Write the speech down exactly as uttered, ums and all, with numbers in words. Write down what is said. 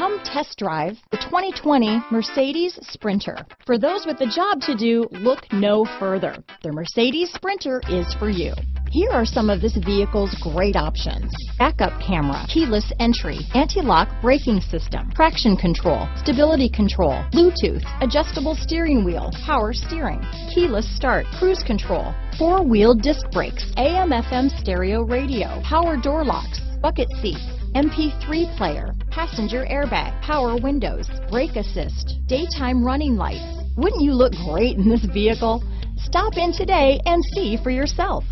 Come test drive the twenty twenty Mercedes Sprinter. For those with a job to do, look no further. The Mercedes Sprinter is for you. Here are some of this vehicle's great options: backup camera, keyless entry, anti-lock braking system, traction control, stability control, Bluetooth, adjustable steering wheel, power steering, keyless start, cruise control, four-wheel disc brakes, A M F M stereo radio, power door locks, bucket seats, M P three player, passenger airbag, power windows, brake assist, daytime running lights. Wouldn't you look great in this vehicle? Stop in today and see for yourself.